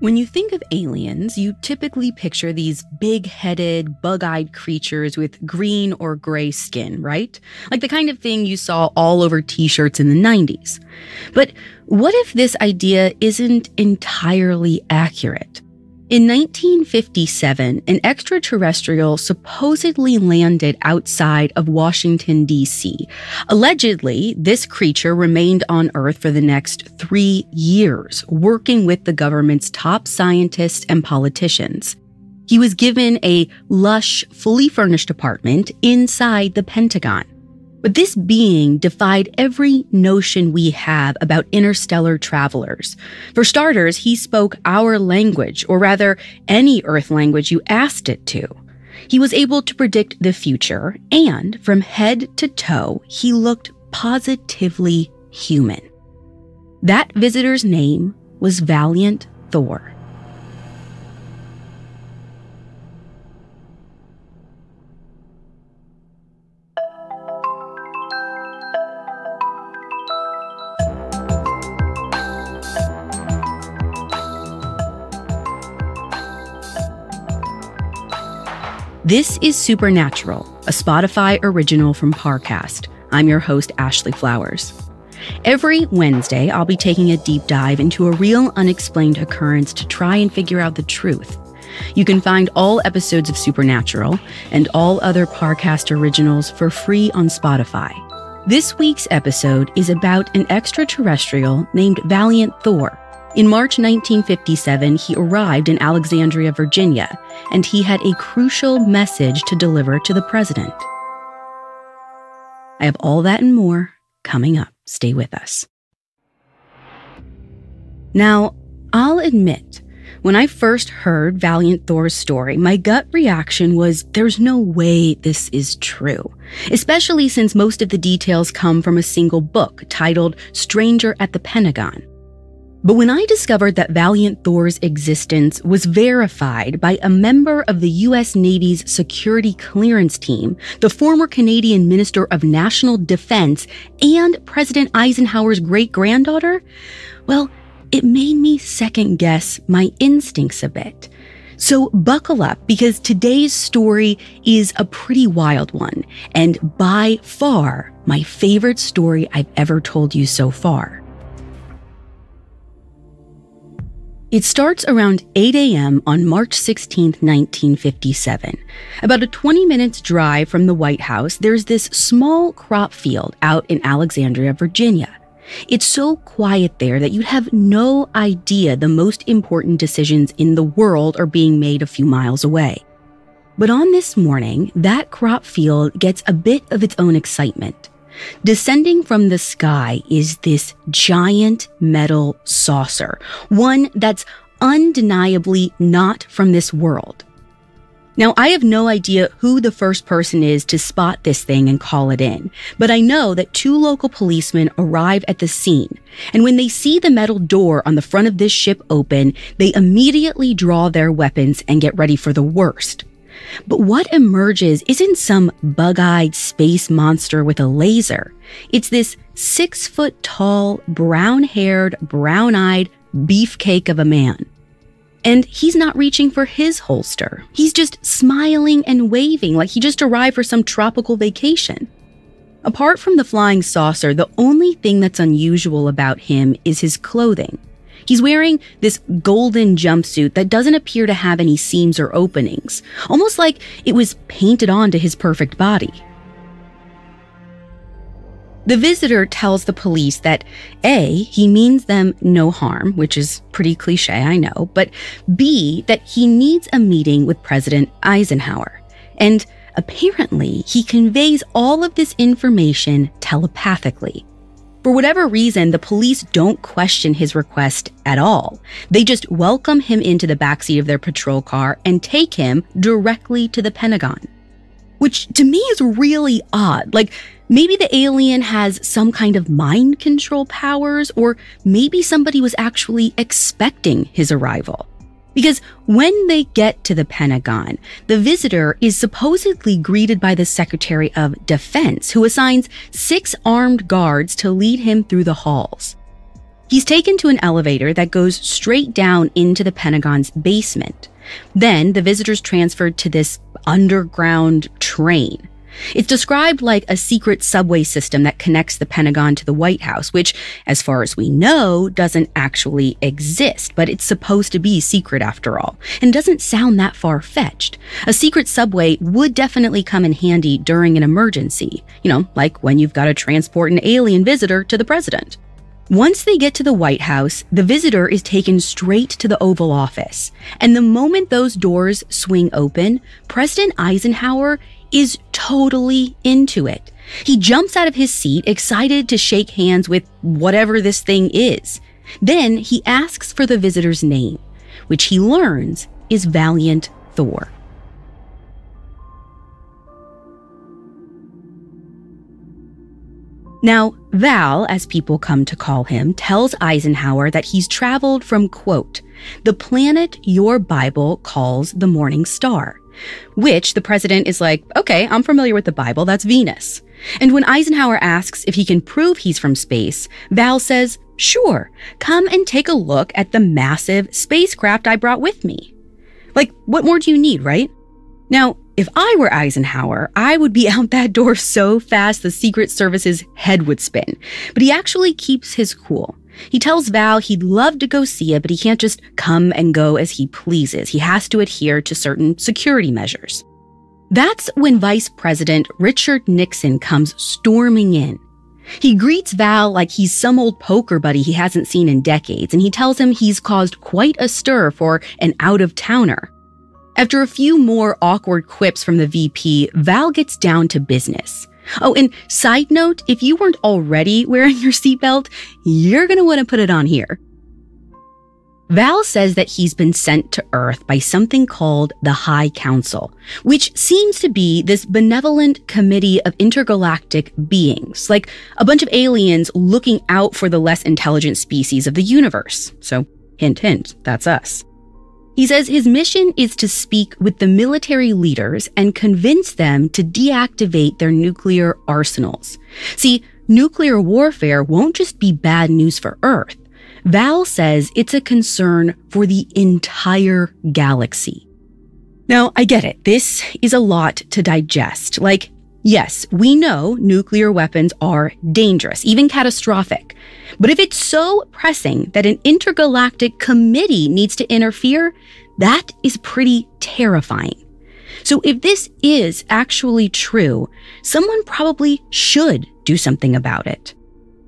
When you think of aliens, you typically picture these big-headed, bug-eyed creatures with green or gray skin, right? Like the kind of thing you saw all over t-shirts in the 90s. But what if this idea isn't entirely accurate? In 1957, an extraterrestrial supposedly landed outside of Washington, D.C. Allegedly, this creature remained on Earth for the next 3 years, working with the government's top scientists and politicians. He was given a lush, fully furnished apartment inside the Pentagon. But this being defied every notion we have about interstellar travelers. For starters, he spoke our language, or rather, any Earth language you asked it to. He was able to predict the future, and from head to toe, he looked positively human. That visitor's name was Valiant Thor. This is Supernatural, a Spotify original from Parcast. I'm your host, Ashley Flowers. Every Wednesday, I'll be taking a deep dive into a real unexplained occurrence to try and figure out the truth. You can find all episodes of Supernatural and all other Parcast originals for free on Spotify. This week's episode is about an extraterrestrial named Valiant Thor. In March 1957, he arrived in Alexandria, Virginia, and he had a crucial message to deliver to the president. I have all that and more coming up. Stay with us. Now, I'll admit, when I first heard Valiant Thor's story, my gut reaction was, there's no way this is true, especially since most of the details come from a single book titled Stranger at the Pentagon. But when I discovered that Valiant Thor's existence was verified by a member of the U.S. Navy's security clearance team, the former Canadian Minister of National Defense, and President Eisenhower's great-granddaughter, well, it made me second-guess my instincts a bit. So buckle up, because today's story is a pretty wild one, and by far my favorite story I've ever told you so far. It starts around 8 a.m. on March 16, 1957. About a 20 minutes drive from the White House, there's this small crop field out in Alexandria, Virginia. It's so quiet there that you'd have no idea the most important decisions in the world are being made a few miles away. But on this morning, that crop field gets a bit of its own excitement. Descending from the sky is this giant metal saucer, one that's undeniably not from this world. Now, I have no idea who the first person is to spot this thing and call it in, but I know that two local policemen arrive at the scene, and when they see the metal door on the front of this ship open, they immediately draw their weapons and get ready for the worst. But what emerges isn't some bug-eyed space monster with a laser. It's this 6-foot-tall, brown-haired, brown-eyed beefcake of a man. And he's not reaching for his holster. He's just smiling and waving like he just arrived for some tropical vacation. Apart from the flying saucer, the only thing that's unusual about him is his clothing. He's wearing this golden jumpsuit that doesn't appear to have any seams or openings, almost like it was painted onto his perfect body. The visitor tells the police that A, he means them no harm, which is pretty cliche, I know, but B, that he needs a meeting with President Eisenhower. And apparently, he conveys all of this information telepathically. For whatever reason, the police don't question his request at all. They just welcome him into the backseat of their patrol car and take him directly to the Pentagon. Which to me is really odd. Like, maybe the alien has some kind of mind control powers, or maybe somebody was actually expecting his arrival. Because when they get to the Pentagon, the visitor is supposedly greeted by the Secretary of Defense, who assigns 6 armed guards to lead him through the halls. He's taken to an elevator that goes straight down into the Pentagon's basement. Then the visitor's transferred to this underground train. It's described like a secret subway system that connects the Pentagon to the White House, which, as far as we know, doesn't actually exist, but it's supposed to be secret after all, and doesn't sound that far-fetched. A secret subway would definitely come in handy during an emergency, like when you've got to transport an alien visitor to the president. Once they get to the White House, the visitor is taken straight to the Oval Office, and the moment those doors swing open, President Eisenhower is totally into it. He jumps out of his seat, excited to shake hands with whatever this thing is. Then he asks for the visitor's name, which he learns is Valiant Thor. Now, Val, as people come to call him, tells Eisenhower that he's traveled from, quote, the planet your Bible calls the morning star, which the president is like, okay, I'm familiar with the Bible, that's Venus. And when Eisenhower asks if he can prove he's from space, Val says, sure, come and take a look at the massive spacecraft I brought with me. Like, what more do you need, right? Now, if I were Eisenhower, I would be out that door so fast the Secret Service's head would spin. But he actually keeps his cool. He tells Val he'd love to go see it, but he can't just come and go as he pleases. He has to adhere to certain security measures. That's when Vice President Richard Nixon comes storming in. He greets Val like he's some old poker buddy he hasn't seen in decades, and he tells him he's caused quite a stir for an out-of-towner. After a few more awkward quips from the VP, Val gets down to business. Oh, and side note, if you weren't already wearing your seatbelt, you're going to want to put it on here. Val says that he's been sent to Earth by something called the High Council, which seems to be this benevolent committee of intergalactic beings, like a bunch of aliens looking out for the less intelligent species of the universe. So, hint, hint, that's us. He says his mission is to speak with the military leaders and convince them to deactivate their nuclear arsenals. See, nuclear warfare won't just be bad news for Earth. Val says it's a concern for the entire galaxy. Now, I get it. This is a lot to digest. Like, yes, we know nuclear weapons are dangerous, even catastrophic. But if it's so pressing that an intergalactic committee needs to interfere, that is pretty terrifying. So if this is actually true, someone probably should do something about it.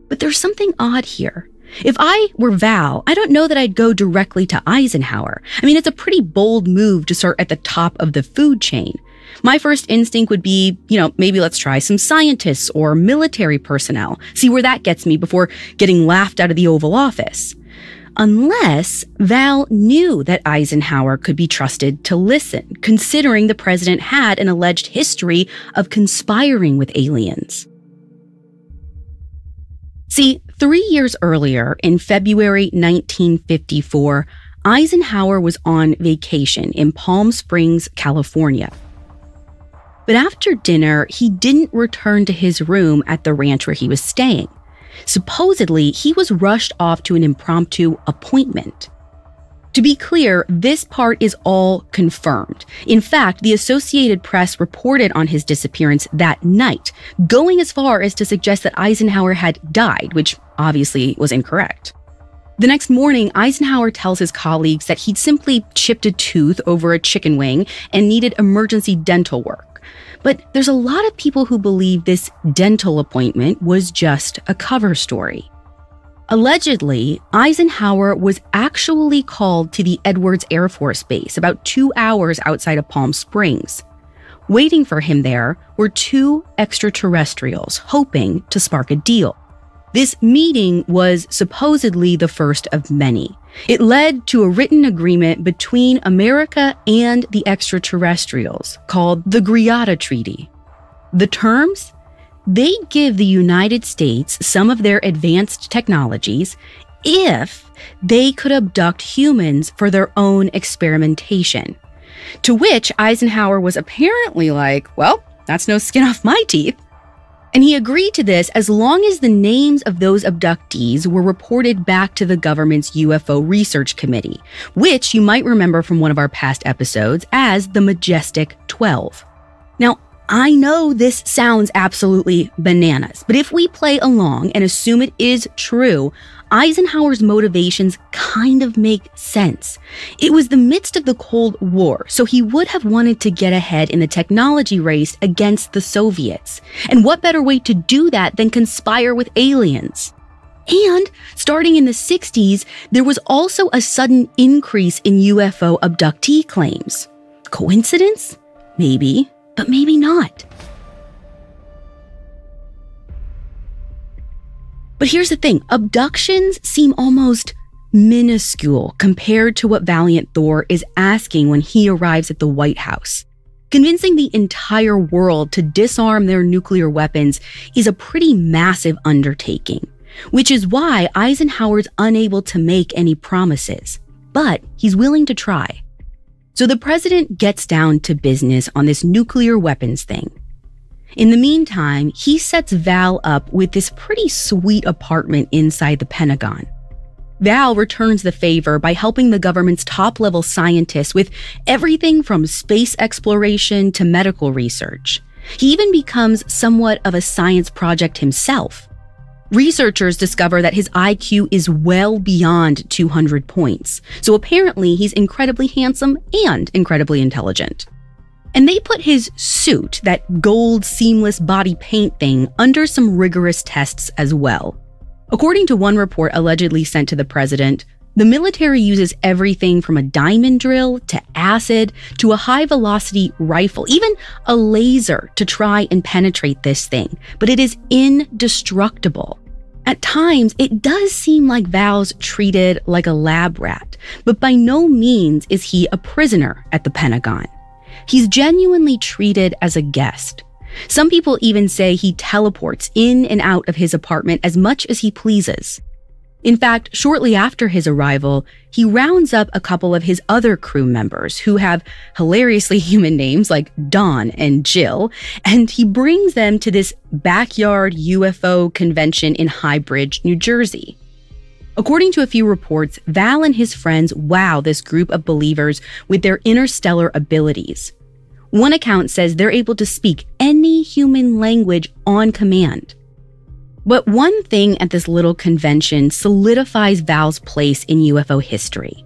But there's something odd here. If I were Val, I don't know that I'd go directly to Eisenhower. I mean, it's a pretty bold move to start at the top of the food chain. My first instinct would be, maybe let's try some scientists or military personnel, see where that gets me before getting laughed out of the Oval Office. Unless Val knew that Eisenhower could be trusted to listen, considering the president had an alleged history of conspiring with aliens. See, 3 years earlier, in February 1954, Eisenhower was on vacation in Palm Springs, California. But after dinner, he didn't return to his room at the ranch where he was staying. Supposedly, he was rushed off to an impromptu appointment. To be clear, this part is all confirmed. In fact, the Associated Press reported on his disappearance that night, going as far as to suggest that Eisenhower had died, which obviously was incorrect. The next morning, Eisenhower tells his colleagues that he'd simply chipped a tooth over a chicken wing and needed emergency dental work. But there's a lot of people who believe this dental appointment was just a cover story. Allegedly, Eisenhower was actually called to the Edwards Air Force Base about 2 hours outside of Palm Springs. Waiting for him there were two extraterrestrials hoping to spark a deal. This meeting was supposedly the first of many. It led to a written agreement between America and the extraterrestrials called the Griata Treaty. The terms? They give the United States some of their advanced technologies if they could abduct humans for their own experimentation. To which Eisenhower was apparently like, well, that's no skin off my teeth. And he agreed to this as long as the names of those abductees were reported back to the government's UFO Research Committee, which you might remember from one of our past episodes as the Majestic 12. Now, I know this sounds absolutely bananas, but if we play along and assume it is true, Eisenhower's motivations kind of make sense. It was the midst of the Cold War, so he would have wanted to get ahead in the technology race against the Soviets. And what better way to do that than conspire with aliens? And starting in the 60s, there was also a sudden increase in UFO abductee claims. Coincidence? Maybe. But maybe not. But here's the thing, abductions seem almost minuscule compared to what Valiant Thor is asking when he arrives at the White House. Convincing the entire world to disarm their nuclear weapons is a pretty massive undertaking, which is why Eisenhower's unable to make any promises, but he's willing to try. So the president gets down to business on this nuclear weapons thing. In the meantime, he sets Val up with this pretty sweet apartment inside the Pentagon. Val returns the favor by helping the government's top-level scientists with everything from space exploration to medical research. He even becomes somewhat of a science project himself. Researchers discover that his IQ is well beyond 200 points, so apparently he's incredibly handsome and incredibly intelligent. And they put his suit, that gold seamless body paint thing, under some rigorous tests as well. According to one report allegedly sent to the president, the military uses everything from a diamond drill to acid to a high-velocity rifle, even a laser to try and penetrate this thing, but it is indestructible. At times, it does seem like Val's treated like a lab rat, but by no means is he a prisoner at the Pentagon. He's genuinely treated as a guest. Some people even say he teleports in and out of his apartment as much as he pleases. In fact, shortly after his arrival, he rounds up a couple of his other crew members who have hilariously human names like Don and Jill, and he brings them to this backyard UFO convention in High Bridge, New Jersey. According to a few reports, Val and his friends wow this group of believers with their interstellar abilities. One account says they're able to speak any human language on command. But one thing at this little convention solidifies Val's place in UFO history.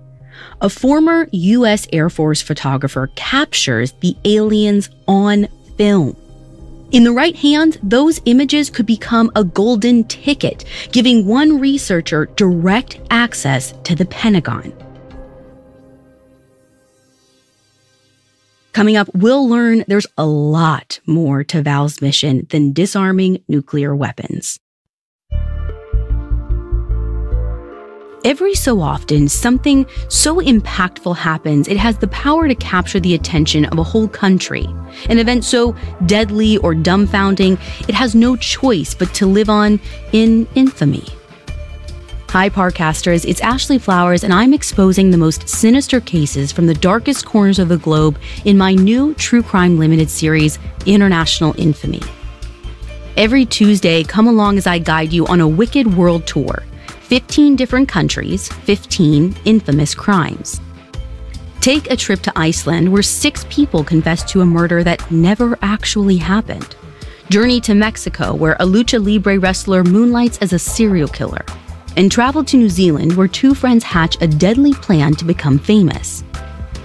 A former U.S. Air Force photographer captures the aliens on film. In the right hands, those images could become a golden ticket, giving one researcher direct access to the Pentagon. Coming up, we'll learn there's a lot more to Val's mission than disarming nuclear weapons. Every so often, something so impactful happens, it has the power to capture the attention of a whole country. An event so deadly or dumbfounding, it has no choice but to live on in infamy. Hi, Parcasters. It's Ashley Flowers, and I'm exposing the most sinister cases from the darkest corners of the globe in my new True Crime Limited series, International Infamy. Every Tuesday, come along as I guide you on a wicked world tour. 15 different countries, 15 infamous crimes. Take a trip to Iceland, where 6 people confessed to a murder that never actually happened. Journey to Mexico, where a lucha libre wrestler moonlights as a serial killer. And travel to New Zealand, where 2 friends hatch a deadly plan to become famous.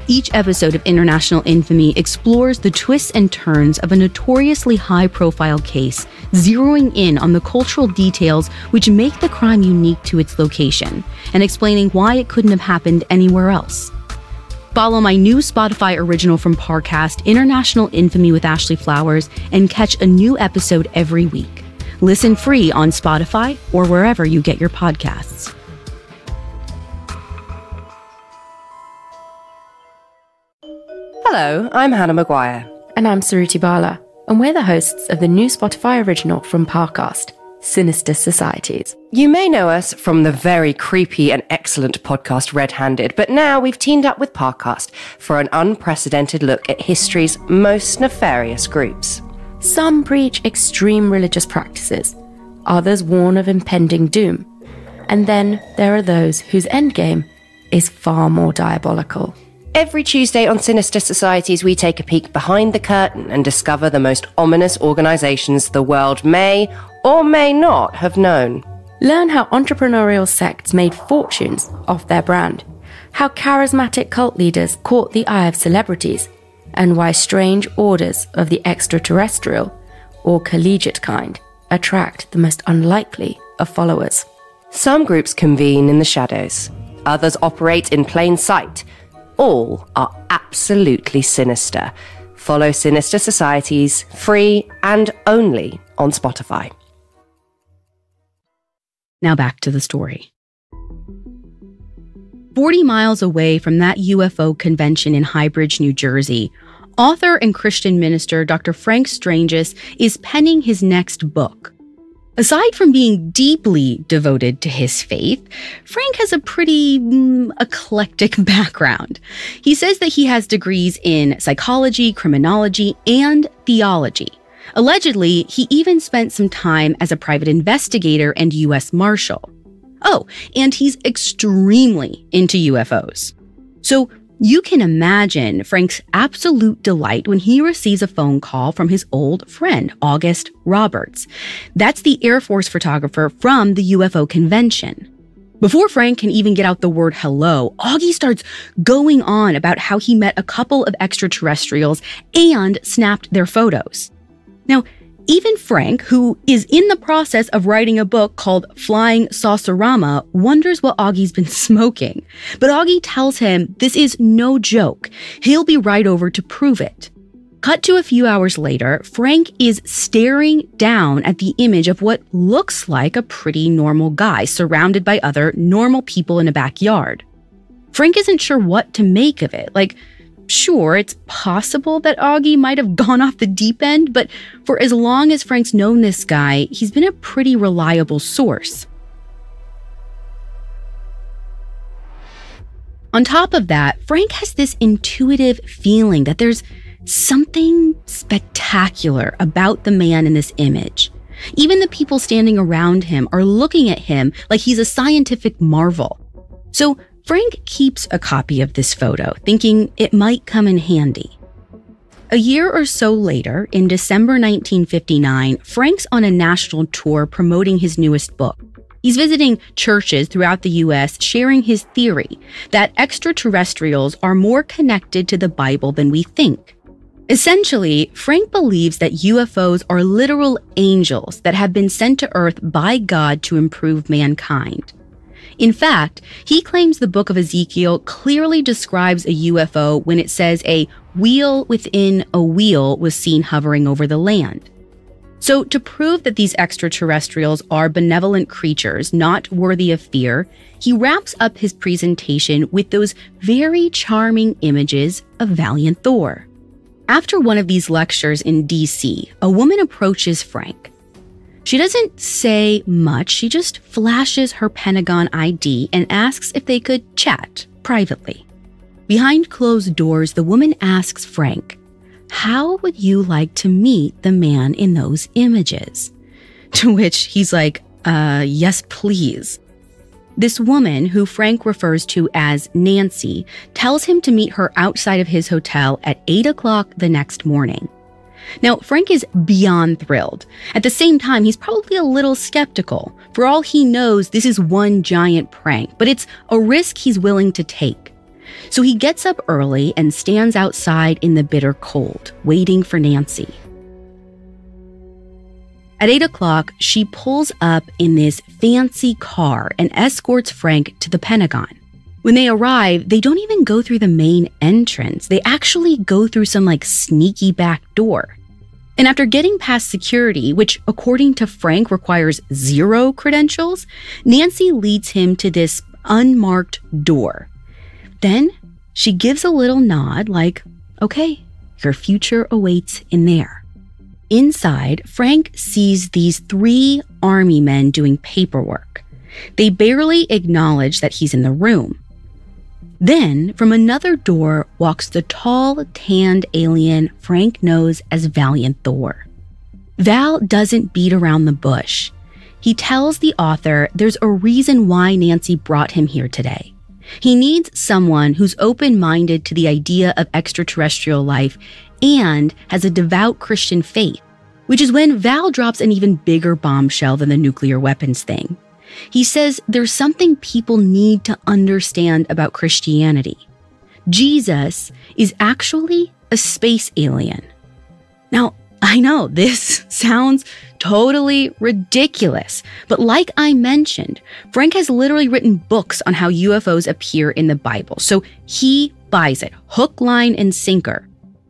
Each episode of International Infamy explores the twists and turns of a notoriously high-profile case, zeroing in on the cultural details which make the crime unique to its location, and explaining why it couldn't have happened anywhere else. Follow my new Spotify original from Parcast, International Infamy with Ashley Flowers, and catch a new episode every week. Listen free on Spotify or wherever you get your podcasts. Hello, I'm Hannah Maguire. And I'm Saruti Bala, and we're the hosts of the new Spotify original from Parcast, Sinister Societies. You may know us from the very creepy and excellent podcast Red Handed, but now we've teamed up with Parcast for an unprecedented look at history's most nefarious groups. Some preach extreme religious practices, others warn of impending doom, and then there are those whose endgame is far more diabolical. Every Tuesday on Sinister Societies, we take a peek behind the curtain and discover the most ominous organisations the world may or may not have known. Learn how entrepreneurial sects made fortunes off their brand, how charismatic cult leaders caught the eye of celebrities, and why strange orders of the extraterrestrial or collegiate kind attract the most unlikely of followers. Some groups convene in the shadows, others operate in plain sight. All are absolutely sinister. Follow Sinister Societies free and only on Spotify. Now back to the story. 40 miles away from that UFO convention in Highbridge, New Jersey, author and Christian minister Dr. Frank Stranges is penning his next book. Aside from being deeply devoted to his faith, Frank has a pretty eclectic background. He says that he has degrees in psychology, criminology, and theology. Allegedly, he even spent some time as a private investigator and U.S. Marshal. Oh, and he's extremely into UFOs. So you can imagine Frank's absolute delight when he receives a phone call from his old friend, August Roberts. That's the Air Force photographer from the UFO convention. Before Frank can even get out the word hello, Augie starts going on about how he met a couple of extraterrestrials and snapped their photos. Now, even Frank, who is in the process of writing a book called Flying Saucerama, wonders what Augie's been smoking. But Augie tells him this is no joke. He'll be right over to prove it. Cut to a few hours later, Frank is staring down at the image of what looks like a pretty normal guy surrounded by other normal people in a backyard. Frank isn't sure what to make of it. Sure, it's possible that Augie might have gone off the deep end, but for as long as Frank's known this guy, he's been a pretty reliable source. On top of that, Frank has this intuitive feeling that there's something spectacular about the man in this image. Even the people standing around him are looking at him like he's a scientific marvel. So Frank keeps a copy of this photo, thinking it might come in handy. A year or so later, in December 1959, Frank's on a national tour promoting his newest book. He's visiting churches throughout the U.S., sharing his theory that extraterrestrials are more connected to the Bible than we think. Essentially, Frank believes that UFOs are literal angels that have been sent to Earth by God to improve mankind. In fact, he claims the book of Ezekiel clearly describes a UFO when it says a wheel within a wheel was seen hovering over the land. So to prove that these extraterrestrials are benevolent creatures not worthy of fear, he wraps up his presentation with those very charming images of Valiant Thor. After one of these lectures in D.C., a woman approaches Frank. She doesn't say much, she just flashes her Pentagon ID and asks if they could chat privately. Behind closed doors, the woman asks Frank, "How would you like to meet the man in those images?" To which he's like, yes, please." This woman, who Frank refers to as Nancy, tells him to meet her outside of his hotel at 8 o'clock the next morning. Now, Frank is beyond thrilled. At the same time, he's probably a little skeptical. For all he knows, this is one giant prank, but it's a risk he's willing to take. So he gets up early and stands outside in the bitter cold, waiting for Nancy. At 8 o'clock, she pulls up in this fancy car and escorts Frank to the Pentagon. When they arrive, they don't even go through the main entrance. They actually go through some sneaky back door. And after getting past security, which according to Frank requires 0 credentials, Nancy leads him to this unmarked door. Then she gives a little nod like, "Okay, your future awaits in there." Inside, Frank sees these 3 army men doing paperwork. They barely acknowledge that he's in the room. Then, from another door walks the tall, tanned alien Frank knows as Valiant Thor. Val doesn't beat around the bush. He tells the author there's a reason why Nancy brought him here today. He needs someone who's open-minded to the idea of extraterrestrial life and has a devout Christian faith, which is when Val drops an even bigger bombshell than the nuclear weapons thing. He says there's something people need to understand about Christianity. Jesus is actually a space alien. Now, I know this sounds totally ridiculous, but like I mentioned, Frank has literally written books on how UFOs appear in the Bible, so he buys it, hook, line, and sinker.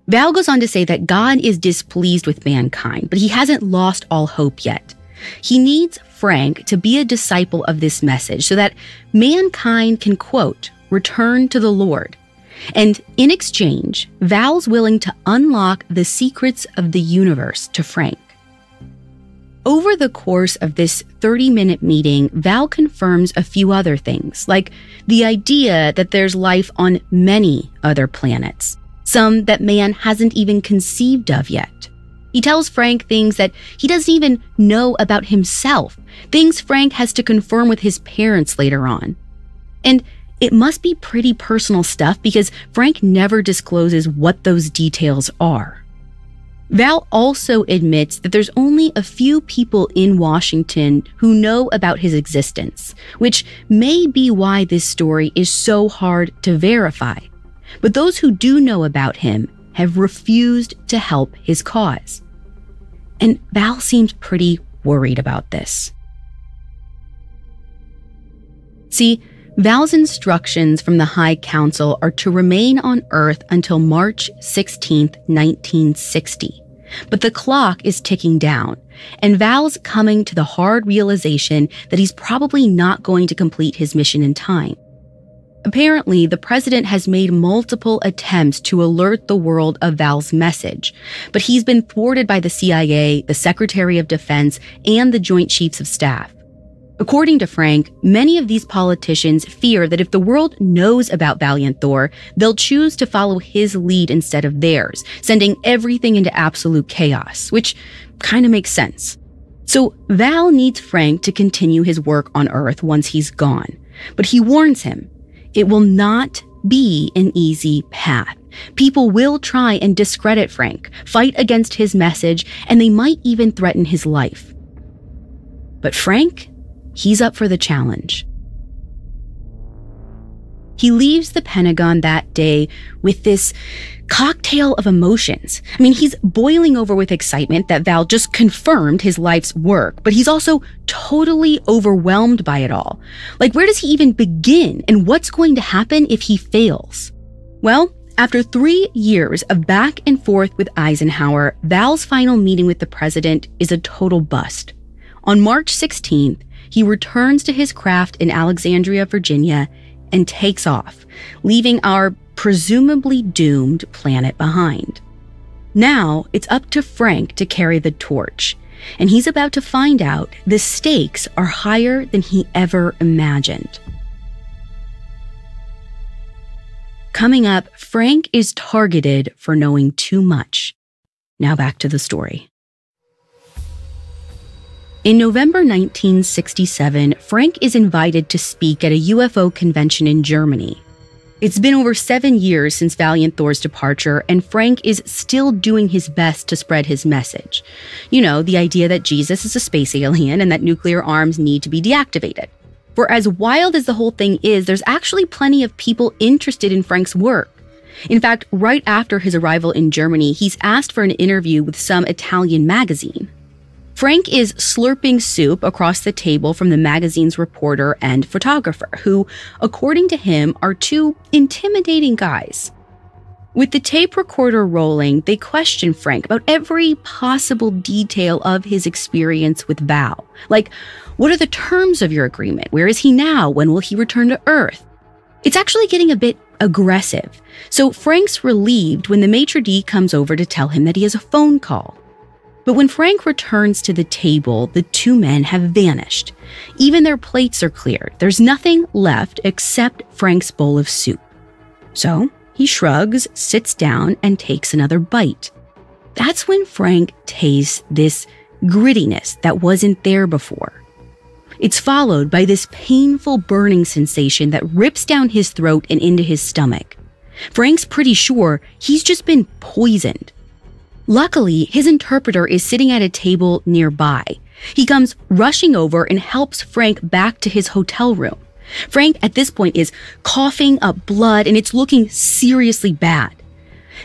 Val goes on to say that God is displeased with mankind, but he hasn't lost all hope yet. He needs Frank to be a disciple of this message so that mankind can, quote, return to the Lord. And in exchange, Val's willing to unlock the secrets of the universe to Frank. Over the course of this 30-minute meeting, Val confirms a few other things, like the idea that there's life on many other planets, some that man hasn't even conceived of yet. He tells Frank things that he doesn't even know about himself, things Frank has to confirm with his parents later on. And it must be pretty personal stuff because Frank never discloses what those details are. Val also admits that there's only a few people in Washington who know about his existence, which may be why this story is so hard to verify. But those who do know about him have refused to help his cause. And Val seems pretty worried about this. See, Val's instructions from the High Council are to remain on Earth until March 16, 1960. But the clock is ticking down, and Val's coming to the hard realization that he's probably not going to complete his mission in time. Apparently, the president has made multiple attempts to alert the world of Val's message, but he's been thwarted by the CIA, the Secretary of Defense, and the Joint Chiefs of Staff. According to Frank, many of these politicians fear that if the world knows about Valiant Thor, they'll choose to follow his lead instead of theirs, sending everything into absolute chaos, which kind of makes sense. So Val needs Frank to continue his work on Earth once he's gone, but he warns him, it will not be an easy path. People will try and discredit Frank, fight against his message, and they might even threaten his life. But Frank, he's up for the challenge. He leaves the Pentagon that day with this cocktail of emotions. I mean, he's boiling over with excitement that Val just confirmed his life's work, but he's also totally overwhelmed by it all. Like, where does he even begin, and what's going to happen if he fails? Well, after 3 years of back and forth with Eisenhower, Val's final meeting with the president is a total bust. On March 16th, he returns to his craft in Alexandria, Virginia, and takes off, leaving our presumably doomed planet behind. Now, it's up to Frank to carry the torch, and he's about to find out the stakes are higher than he ever imagined. Coming up, Frank is targeted for knowing too much. Now back to the story. In November 1967, Frank is invited to speak at a UFO convention in Germany. It's been over 7 years since Valiant Thor's departure, and Frank is still doing his best to spread his message. You know, the idea that Jesus is a space alien and that nuclear arms need to be deactivated. For as wild as the whole thing is, there's actually plenty of people interested in Frank's work. In fact, right after his arrival in Germany, he's asked for an interview with some Italian magazine. Frank is slurping soup across the table from the magazine's reporter and photographer, who, according to him, are two intimidating guys. With the tape recorder rolling, they question Frank about every possible detail of his experience with Val. Like, what are the terms of your agreement? Where is he now? When will he return to Earth? It's actually getting a bit aggressive, so Frank's relieved when the maitre d' comes over to tell him that he has a phone call. But when Frank returns to the table, the two men have vanished. Even their plates are cleared. There's nothing left except Frank's bowl of soup. So he shrugs, sits down, and takes another bite. That's when Frank tastes this grittiness that wasn't there before. It's followed by this painful burning sensation that rips down his throat and into his stomach. Frank's pretty sure he's just been poisoned. Luckily, his interpreter is sitting at a table nearby. He comes rushing over and helps Frank back to his hotel room. Frank, at this point, is coughing up blood, and it's looking seriously bad.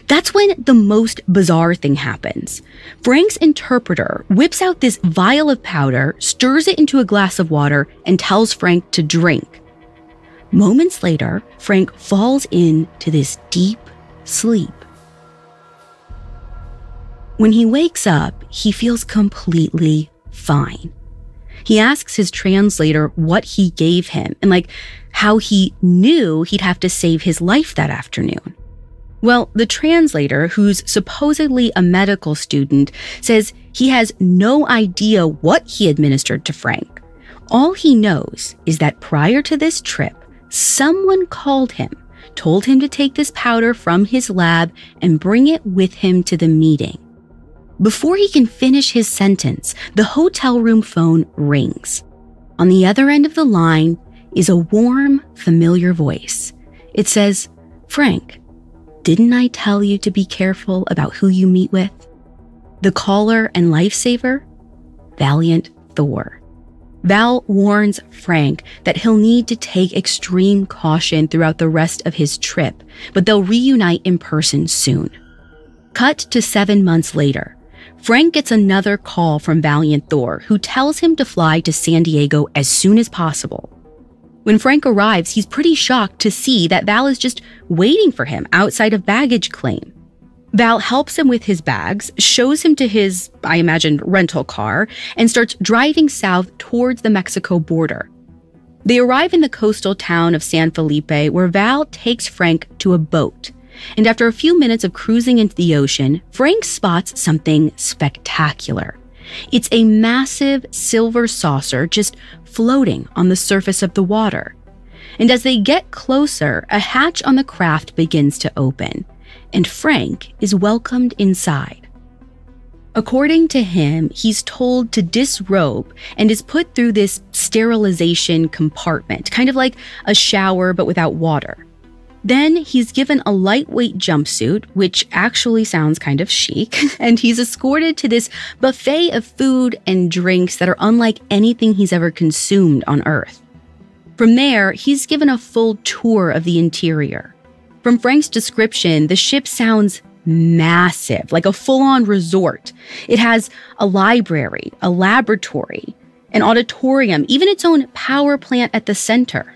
That's when the most bizarre thing happens. Frank's interpreter whips out this vial of powder, stirs it into a glass of water, and tells Frank to drink. Moments later, Frank falls into this deep sleep. When he wakes up, he feels completely fine. He asks his translator what he gave him and how he knew he'd have to save his life that afternoon. Well, the translator, who's supposedly a medical student, says he has no idea what he administered to Frank. All he knows is that prior to this trip, someone called him, told him to take this powder from his lab and bring it with him to the meeting. Before he can finish his sentence, the hotel room phone rings. On the other end of the line is a warm, familiar voice. It says, "Frank, didn't I tell you to be careful about who you meet with?" The caller and lifesaver? Valiant Thor. Val warns Frank that he'll need to take extreme caution throughout the rest of his trip, but they'll reunite in person soon. Cut to 7 months later. Frank gets another call from Valiant Thor, who tells him to fly to San Diego as soon as possible. When Frank arrives, he's pretty shocked to see that Val is just waiting for him outside of baggage claim. Val helps him with his bags, shows him to his, I imagine, rental car, and starts driving south towards the Mexico border. They arrive in the coastal town of San Felipe, where Val takes Frank to a boat. And after a few minutes of cruising into the ocean, Frank spots something spectacular. It's a massive silver saucer just floating on the surface of the water. And as they get closer, a hatch on the craft begins to open, and Frank is welcomed inside. According to him, he's told to disrobe and is put through this sterilization compartment, kind of like a shower but without water. Then he's given a lightweight jumpsuit, which actually sounds kind of chic, and he's escorted to this buffet of food and drinks that are unlike anything he's ever consumed on Earth. From there, he's given a full tour of the interior. From Frank's description, the ship sounds massive, like a full-on resort. It has a library, a laboratory, an auditorium, even its own power plant at the center.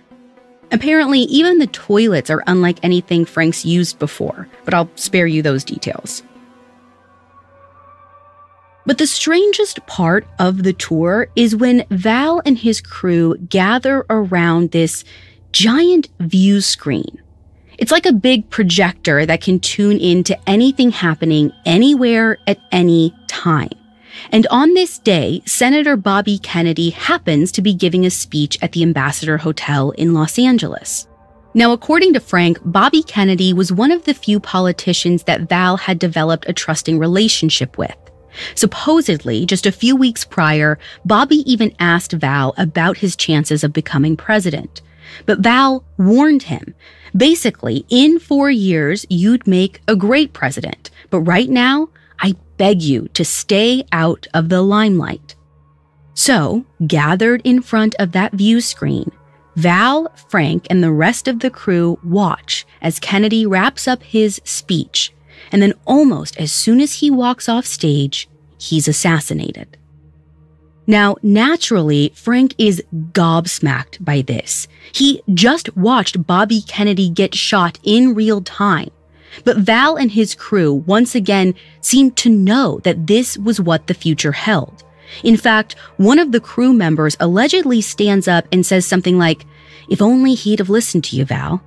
Apparently, even the toilets are unlike anything Frank's used before, but I'll spare you those details. But the strangest part of the tour is when Val and his crew gather around this giant view screen. It's like a big projector that can tune in to anything happening anywhere at any time. And on this day, Senator Bobby Kennedy happens to be giving a speech at the Ambassador Hotel in Los Angeles. Now, according to Frank, Bobby Kennedy was one of the few politicians that Val had developed a trusting relationship with. Supposedly, just a few weeks prior, Bobby even asked Val about his chances of becoming president. But Val warned him. Basically, in 4 years, you'd make a great president. But right now, I beg you to stay out of the limelight. So, gathered in front of that view screen, Val, Frank, and the rest of the crew watch as Kennedy wraps up his speech, and then almost as soon as he walks off stage, he's assassinated. Now, naturally, Frank is gobsmacked by this. He just watched Bobby Kennedy get shot in real time. But Val and his crew once again seemed to know that this was what the future held. In fact, one of the crew members allegedly stands up and says something like, "If only he'd have listened to you, Val."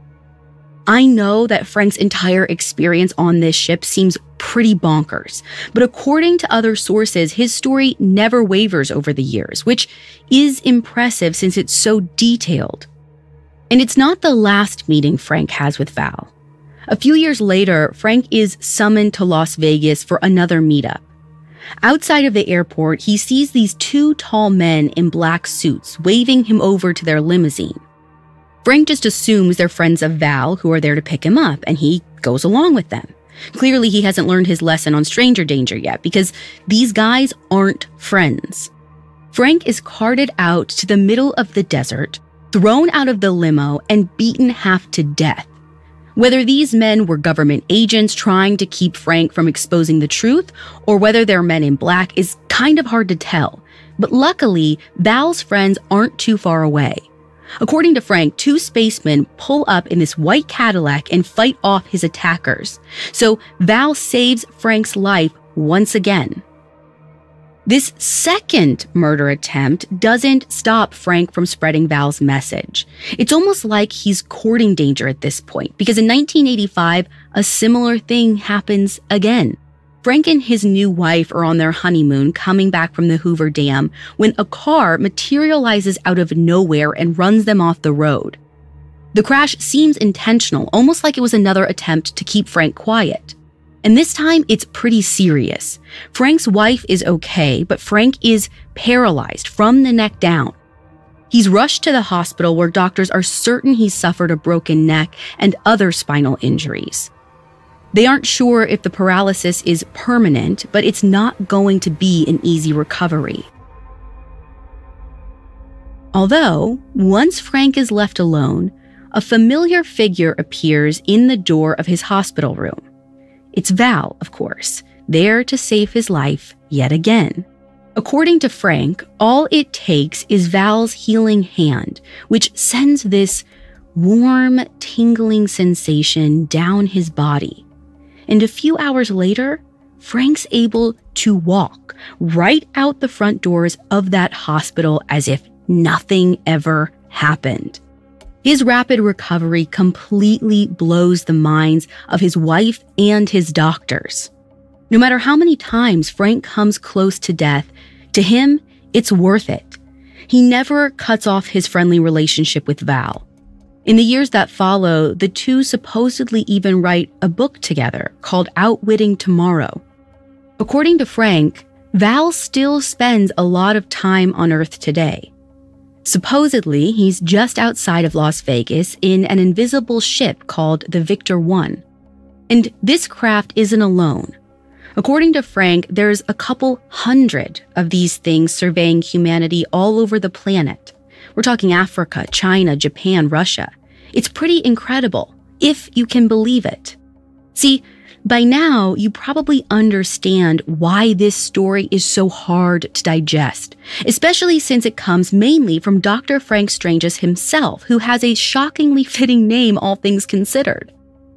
I know that Frank's entire experience on this ship seems pretty bonkers, but according to other sources, his story never wavers over the years, which is impressive since it's so detailed. And it's not the last meeting Frank has with Val. A few years later, Frank is summoned to Las Vegas for another meetup. Outside of the airport, he sees these two tall men in black suits waving him over to their limousine. Frank just assumes they're friends of Val who are there to pick him up, and he goes along with them. Clearly, he hasn't learned his lesson on stranger danger yet, because these guys aren't friends. Frank is carted out to the middle of the desert, thrown out of the limo, and beaten half to death. Whether these men were government agents trying to keep Frank from exposing the truth, or whether they're men in black, is kind of hard to tell. But luckily, Val's friends aren't too far away. According to Frank, two spacemen pull up in this white Cadillac and fight off his attackers. So Val saves Frank's life once again. This second murder attempt doesn't stop Frank from spreading Val's message. It's almost like he's courting danger at this point, because in 1985, a similar thing happens again. Frank and his new wife are on their honeymoon, coming back from the Hoover Dam, when a car materializes out of nowhere and runs them off the road. The crash seems intentional, almost like it was another attempt to keep Frank quiet. And this time, it's pretty serious. Frank's wife is okay, but Frank is paralyzed from the neck down. He's rushed to the hospital, where doctors are certain he's suffered a broken neck and other spinal injuries. They aren't sure if the paralysis is permanent, but it's not going to be an easy recovery. Although, once Frank is left alone, a familiar figure appears in the door of his hospital room. It's Val, of course, there to save his life yet again. According to Frank, all it takes is Val's healing hand, which sends this warm, tingling sensation down his body. And a few hours later, Frank's able to walk right out the front doors of that hospital as if nothing ever happened. His rapid recovery completely blows the minds of his wife and his doctors. No matter how many times Frank comes close to death, to him, it's worth it. He never cuts off his friendly relationship with Val. In the years that follow, the two supposedly even write a book together called Outwitting Tomorrow. According to Frank, Val still spends a lot of time on Earth today. Supposedly, he's just outside of Las Vegas in an invisible ship called the Victor One. And this craft isn't alone. According to Frank, there's a couple hundred of these things surveying humanity all over the planet. We're talking Africa, China, Japan, Russia. It's pretty incredible, if you can believe it. See, by now, you probably understand why this story is so hard to digest, especially since it comes mainly from Dr. Frank Stranges himself, who has a shockingly fitting name, all things considered.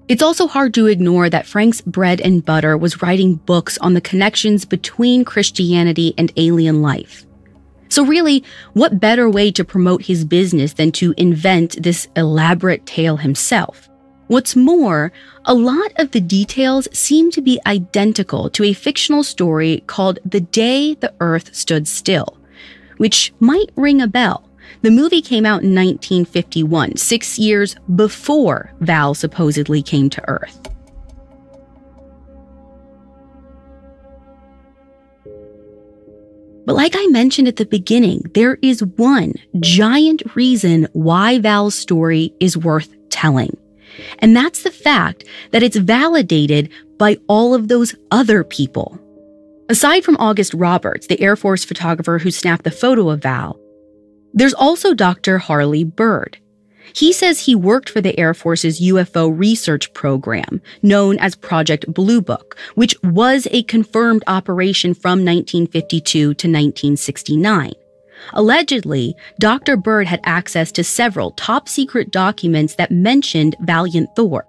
It's also hard to ignore that Frank's bread and butter was writing books on the connections between Christianity and alien life. So really, what better way to promote his business than to invent this elaborate tale himself? What's more, a lot of the details seem to be identical to a fictional story called The Day the Earth Stood Still, which might ring a bell. The movie came out in 1951, 6 years before Val supposedly came to Earth. But like I mentioned at the beginning, there is one giant reason why Val's story is worth telling. And that's the fact that it's validated by all of those other people. Aside from August Roberts, the Air Force photographer who snapped the photo of Val, there's also Dr. Harley Bird. He says he worked for the Air Force's UFO research program, known as Project Blue Book, which was a confirmed operation from 1952 to 1969. Allegedly, Dr. Bird had access to several top-secret documents that mentioned Valiant Thor.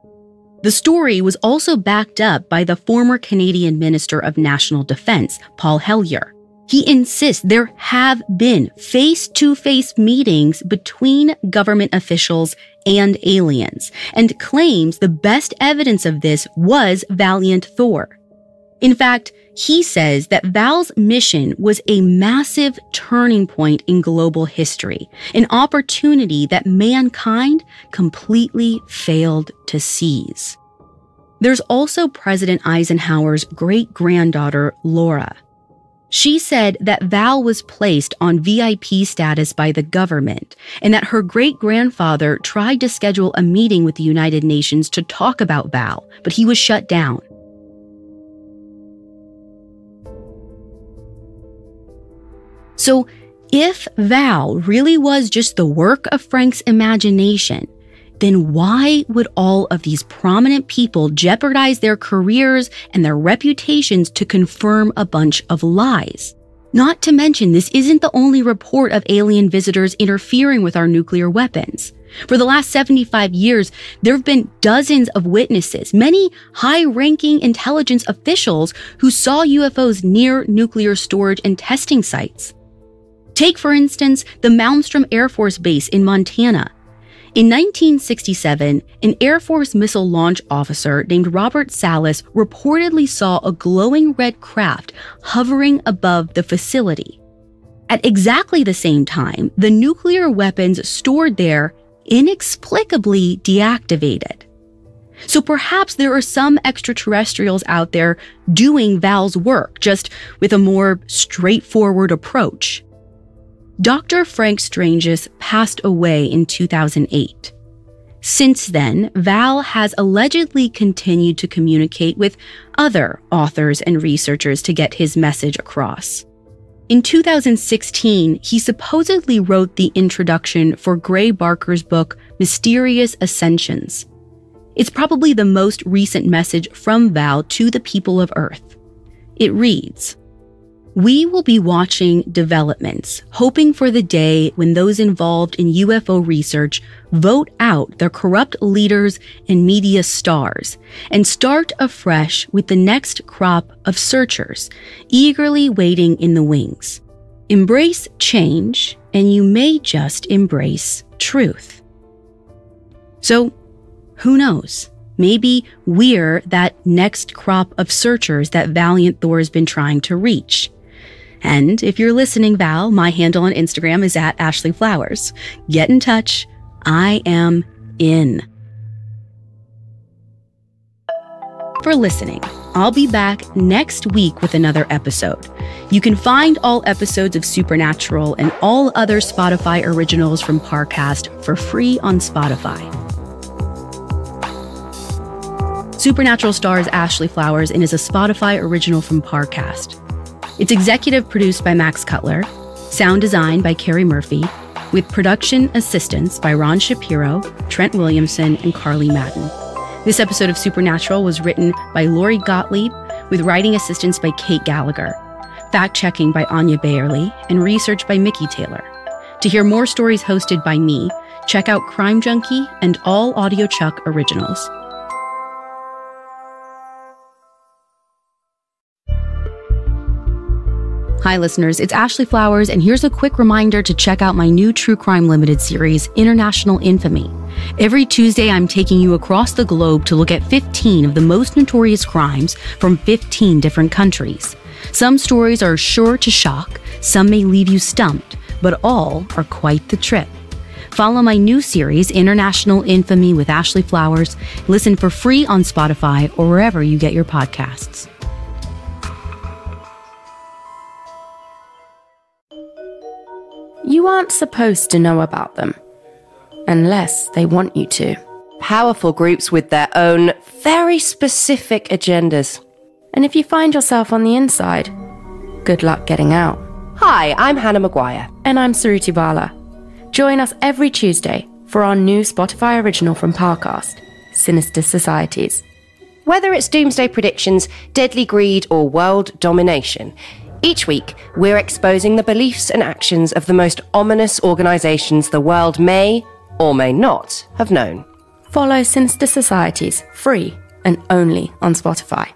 The story was also backed up by the former Canadian Minister of National Defense, Paul Hellyer. He insists there have been face-to-face meetings between government officials and aliens, and claims the best evidence of this was Valiant Thor. In fact, he says that Val's mission was a massive turning point in global history, an opportunity that mankind completely failed to seize. There's also President Eisenhower's great-granddaughter, Laura. She said that Val was placed on VIP status by the government and that her great-grandfather tried to schedule a meeting with the United Nations to talk about Val, but he was shut down. So if Val really was just the work of Frank's imagination, then why would all of these prominent people jeopardize their careers and their reputations to confirm a bunch of lies? Not to mention, this isn't the only report of alien visitors interfering with our nuclear weapons. For the last 75 years, there have been dozens of witnesses, many high-ranking intelligence officials who saw UFOs near nuclear storage and testing sites. Take, for instance, the Malmstrom Air Force Base in Montana. In 1967, an Air Force missile launch officer named Robert Salas reportedly saw a glowing red craft hovering above the facility. At exactly the same time, the nuclear weapons stored there inexplicably deactivated. So perhaps there are some extraterrestrials out there doing Val's work, just with a more straightforward approach. Dr. Frank Stranges passed away in 2008. Since then, Val has allegedly continued to communicate with other authors and researchers to get his message across. In 2016, he supposedly wrote the introduction for Gray Barker's book, Mysterious Ascensions. It's probably the most recent message from Val to the people of Earth. It reads, "We will be watching developments, hoping for the day when those involved in UFO research vote out their corrupt leaders and media stars and start afresh with the next crop of searchers, eagerly waiting in the wings. Embrace change, and you may just embrace truth." So, who knows? Maybe we're that next crop of searchers that Valiant Thor has been trying to reach. And if you're listening, Val, my handle on Instagram is @AshleyFlowers. Get in touch. I am in. For listening, I'll be back next week with another episode. You can find all episodes of Supernatural and all other Spotify originals from Parcast for free on Spotify. Supernatural stars Ashley Flowers and is a Spotify original from Parcast. It's executive produced by Max Cutler, sound design by Carrie Murphy, with production assistance by Ron Shapiro, Trent Williamson, and Carly Madden. This episode of Supernatural was written by Lori Gottlieb, with writing assistance by Kate Gallagher, fact-checking by Anya Bayerly, and research by Mickey Taylor. To hear more stories hosted by me, check out Crime Junkie and all Audio Chuck originals. Hi, listeners, it's Ashley Flowers, and here's a quick reminder to check out my new True Crime Limited series, International Infamy. Every Tuesday, I'm taking you across the globe to look at 15 of the most notorious crimes from 15 different countries. Some stories are sure to shock, some may leave you stumped, but all are quite the trip. Follow my new series, International Infamy with Ashley Flowers. Listen for free on Spotify or wherever you get your podcasts. You aren't supposed to know about them, unless they want you to. Powerful groups with their own very specific agendas. And if you find yourself on the inside, good luck getting out. Hi, I'm Hannah Maguire. And I'm Saruti Bala. Join us every Tuesday for our new Spotify original from Parcast, Sinister Societies. Whether it's doomsday predictions, deadly greed, or world domination, each week, we're exposing the beliefs and actions of the most ominous organisations the world may, or may not, have known. Follow Sinister Societies free and only on Spotify.